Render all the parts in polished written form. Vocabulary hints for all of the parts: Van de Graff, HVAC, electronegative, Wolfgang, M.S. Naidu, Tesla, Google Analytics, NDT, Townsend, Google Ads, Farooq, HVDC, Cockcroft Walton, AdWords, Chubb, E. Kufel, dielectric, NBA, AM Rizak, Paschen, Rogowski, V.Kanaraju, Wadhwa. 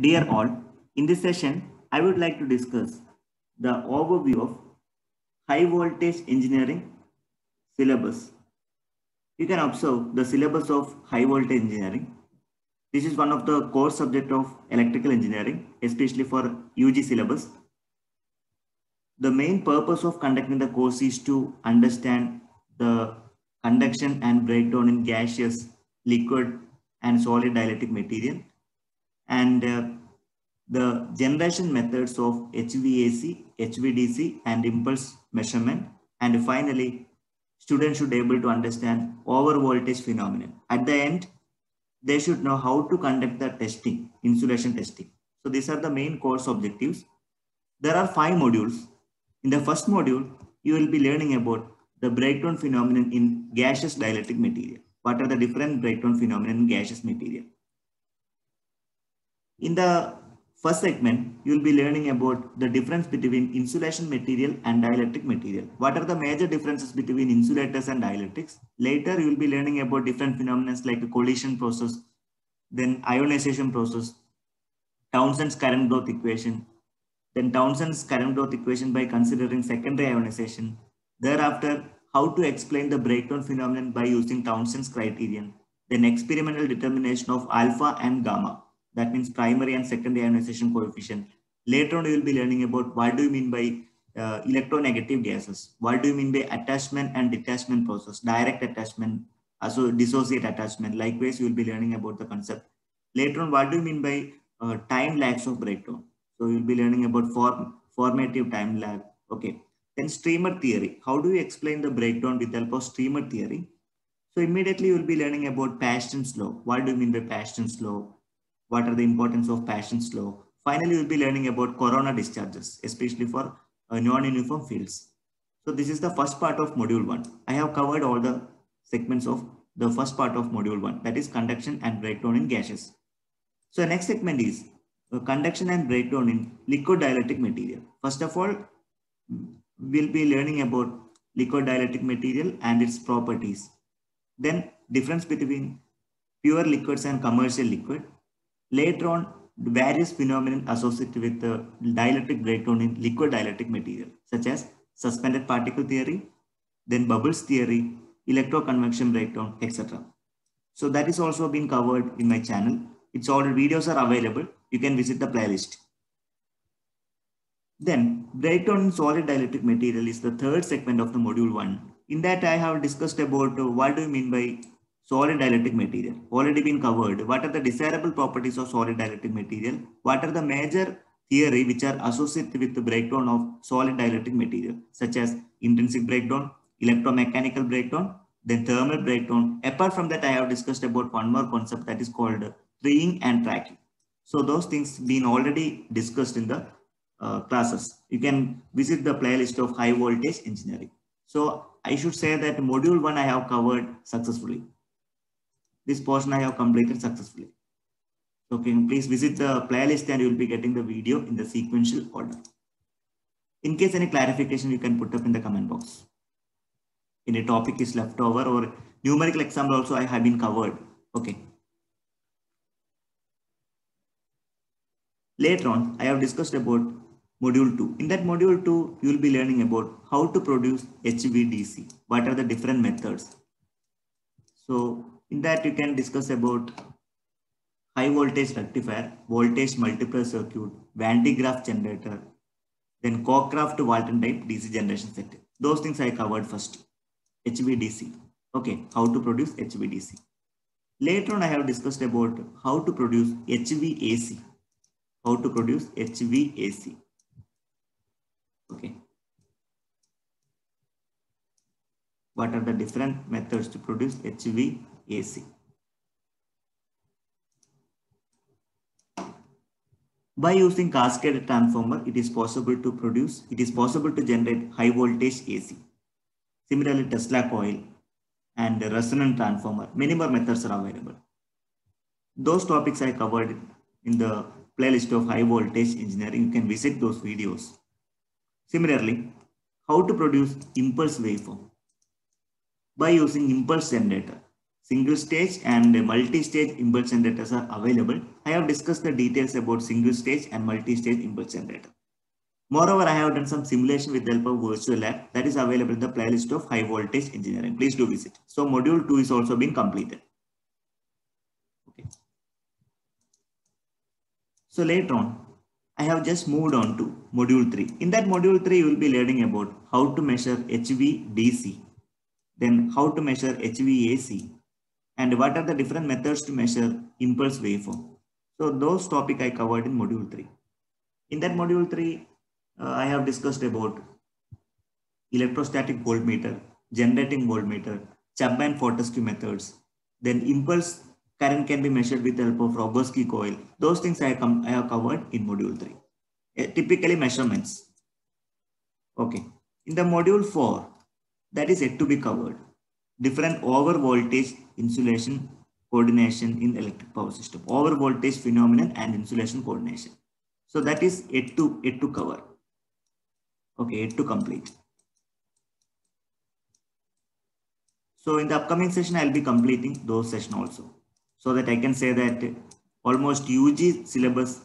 Dear all, in this session, I would like to discuss the overview of high voltage engineering syllabus. You can observe the syllabus of high voltage engineering. This is one of the core subject of electrical engineering, especially for UG syllabus. The main purpose of conducting the course is to understand the conduction and breakdown in gaseous, liquid, and solid dielectric material, and the generation methods of HVAC, HVDC, and impulse measurement, and finally, students should be able to understand overvoltage phenomenon. At the end, they should know how to conduct the testing, insulation testing. So these are the main course objectives. There are 5 modules. In the first module, you will be learning about the breakdown phenomenon in gaseous dielectric material. What are the different breakdown phenomena in gaseous material? In the first segment, you will be learning about the difference between insulation material and dielectric material. What are the major differences between insulators and dielectrics? Later, you will be learning about different phenomena like the collision process, then ionization process, Townsend's current growth equation, then Townsend's current growth equation by considering secondary ionization. Thereafter, how to explain the breakdown phenomenon by using Townsend's criterion, then experimental determination of alpha and gamma, that means primary and secondary ionization coefficient. Later on, you will be learning about what do you mean by electronegative gases, what do you mean by attachment and detachment process, direct attachment, also dissociate attachment. Likewise, you will be learning about the concept. Later on, what do you mean by time lags of breakdown? So you will be learning about formative time lag. Okay. Then streamer theory. How do you explain the breakdown with the help of streamer theory? So immediately you will be learning about Paschen's law. What do you mean by Paschen's law? What are the importance of Paschen's law? Finally, you will be learning about corona discharges, especially for non-uniform fields. So this is the first part of module 1. I have covered all the segments of the first part of module 1, that is conduction and breakdown in gases. So the next segment is conduction and breakdown in liquid dielectric material. First of all, we'll be learning about liquid dielectric material and its properties. Then difference between pure liquids and commercial liquid. Later on, various phenomena associated with the dielectric breakdown in liquid dielectric material, such as suspended particle theory, then bubbles theory, electroconvection breakdown, etc. So that is also been covered in my channel. It's all videos are available. You can visit the playlist. Then breakdown in solid dielectric material is the third segment of the module 1. In that, I have discussed about what do you mean by solid dielectric material, already been covered. What are the desirable properties of solid dielectric material? What are the major theory which are associated with the breakdown of solid dielectric material, such as intrinsic breakdown, electromechanical breakdown, then thermal breakdown. Apart from that, I have discussed about one more concept that is called treeing and tracking. So those things been already discussed in the classes. You can visit the playlist of high voltage engineering. So I should say that module 1 I have covered successfully. This portion I have completed successfully. So can please visit the playlist and you will be getting the video in the sequential order. In case any clarification you can put up in the comment box. Any topic is left over or numerical example also I have been covered. Okay. Later on, I have discussed about Module 2. In that module 2, you will be learning about how to produce HVDC. What are the different methods? So in that you can discuss about high voltage rectifier, voltage multiplier circuit, Van de Graff generator, then Cockcroft Walton type DC generation set. Those things I covered first. HVDC. Okay, how to produce HVDC. Later on, I have discussed about how to produce HVAC. How to produce HVAC. Okay. What are the different methods to produce HVAC? By using cascaded transformer, it is possible to generate high voltage AC. Similarly, Tesla coil and resonant transformer. Many more methods are available. Those topics I covered in the playlist of high voltage engineering. You can visit those videos. Similarly, how to produce impulse waveform by using impulse generator. single stage and multi-stage impulse generators are available. I have discussed the details about single stage and multi-stage impulse generator. Moreover, I have done some simulation with the help of virtual lab that is available in the playlist of high voltage engineering. Please do visit. So module 2 is also been completed. Okay. So later on, I have just moved on to module 3. In that module 3, you will be learning about how to measure HVDC, then how to measure HVAC, and what are the different methods to measure impulse waveform. So those topic I covered in module 3. In that module 3, I have discussed about electrostatic voltmeter, generating voltmeter, Chubb and Fortescue methods, then impulse current can be measured with the help of Rogowski coil. Those things I have covered in module 3. Typically measurements. Okay. In the module 4, that is yet to be covered. Different over voltage insulation coordination in electric power system. Over voltage phenomenon and insulation coordination. So that is yet to cover. Okay, yet to complete. So in the upcoming session, I'll be completing those sessions also, so that I can say that almost UG syllabus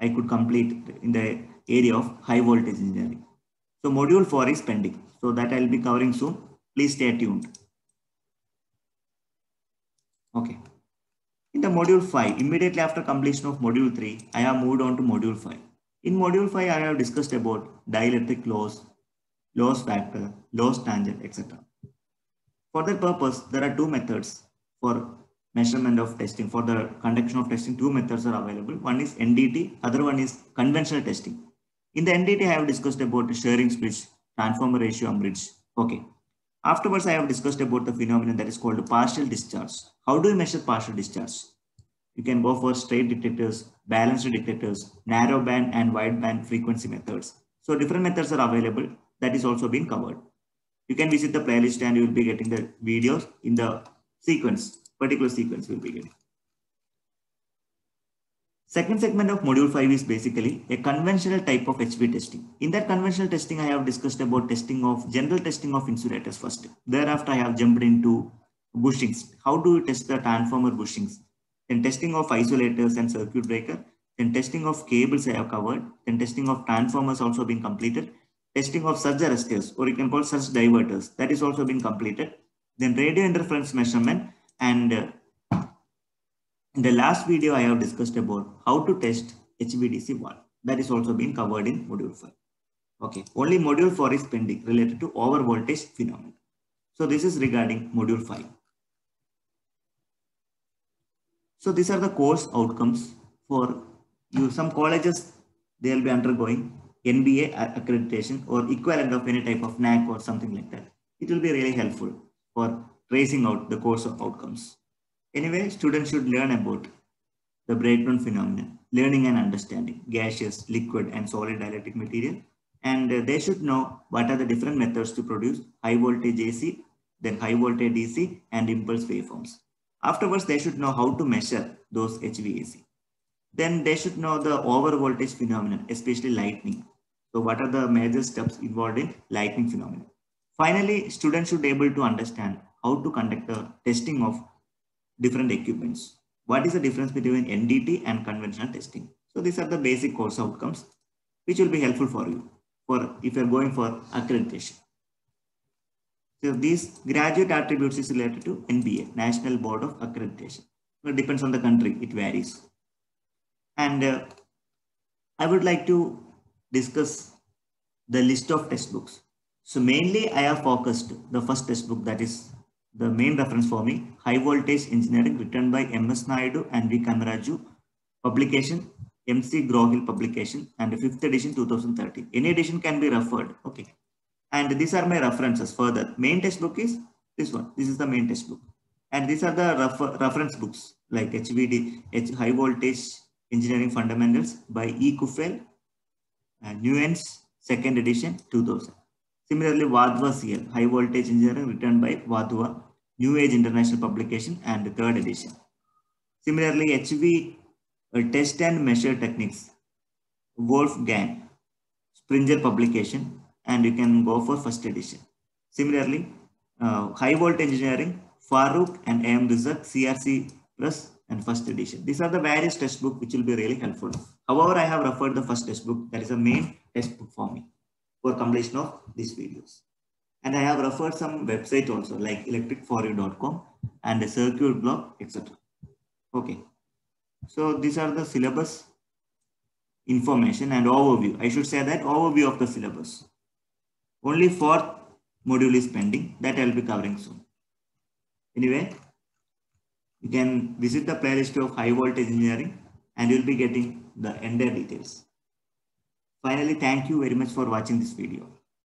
I could complete in the area of high voltage engineering. So module 4 is pending. So that I'll be covering soon. Please stay tuned. Okay. In the module 5, immediately after completion of module 3, I have moved on to module 5. In module 5, I have discussed about dielectric loss, loss factor, loss tangent, etc. For that purpose, there are two methods for measurement of testing. For the conduction of testing, two methods are available. One is NDT, other one is conventional testing. In the NDT, I have discussed about the Shearing's bridge, transformer ratio bridge. Okay. Afterwards, I have discussed about the phenomenon that is called partial discharge. How do you measure partial discharge? You can go for straight detectors, balanced detectors, narrow band and wide band frequency methods. So different methods are available. That is also been covered. You can visit the playlist and you will be getting the videos in the sequence. Particular sequence will begin. Second segment of module 5 is basically a conventional type of HV testing. In that conventional testing, I have discussed about testing of general testing of insulators first. Thereafter, I have jumped into bushings. How do you test the transformer bushings? Then testing of isolators and circuit breaker. Then testing of cables I have covered. Then testing of transformers also been completed. Testing of surge arresters, or you can call surge diverters, that is also been completed. Then radio interference measurement. And in the last video, I have discussed about how to test HVDC valve. That is also been covered in module 5. Okay, only module 4 is pending related to over voltage phenomenon. So this is regarding module 5. So these are the course outcomes for you. Some colleges, they will be undergoing NBA accreditation or equivalent of any type of NAC or something like that. It will be really helpful for tracing out the course of outcomes. Anyway, students should learn about the breakdown phenomenon, learning and understanding gaseous, liquid and solid dielectric material, and they should know what are the different methods to produce high voltage AC, then high voltage DC and impulse waveforms. Afterwards, they should know how to measure those HVAC. Then they should know the over voltage phenomenon, especially lightning. So what are the major steps involved in lightning phenomenon? Finally, students should be able to understand how to conduct the testing of different equipments. What is the difference between NDT and conventional testing? So these are the basic course outcomes which will be helpful for you for if you are going for accreditation. So these graduate attributes is related to NBA, National Board of Accreditation. It depends on the country, it varies. And I would like to discuss the list of textbooks. So mainly I have focused the first textbook that is the main reference for me, High Voltage Engineering, written by M.S. Naidu and V.Kanaraju, publication, M.C. Grohill publication, and the 5th edition 2013. Any edition can be referred. Okay. And these are my references further. Main textbook is this one. This is the main textbook. And these are the reference books like High Voltage Engineering Fundamentals by E. Kufel, Nuance, 2nd edition 2000. Similarly, Wadhwa CL, High Voltage Engineering, written by Wadhwa, New Age International Publication, and the 3rd edition. Similarly, HV Test and Measure Techniques, Wolfgang, Springer publication, and you can go for 1st edition. Similarly, High Voltage Engineering, Farooq and AM Rizak, CRC Press and first edition. These are the various textbooks which will be really helpful. However, I have referred the first textbook, that is the main textbook for me for completion of these videos. And I have referred some website also like electricforyou.com and the circuit block, etc. Okay. So these are the syllabus information and overview. I should say that overview of the syllabus. Only 4th module is pending, that I'll be covering soon. Anyway, you can visit the playlist of high voltage engineering and you'll be getting the entire details. Finally, thank you very much for watching this video.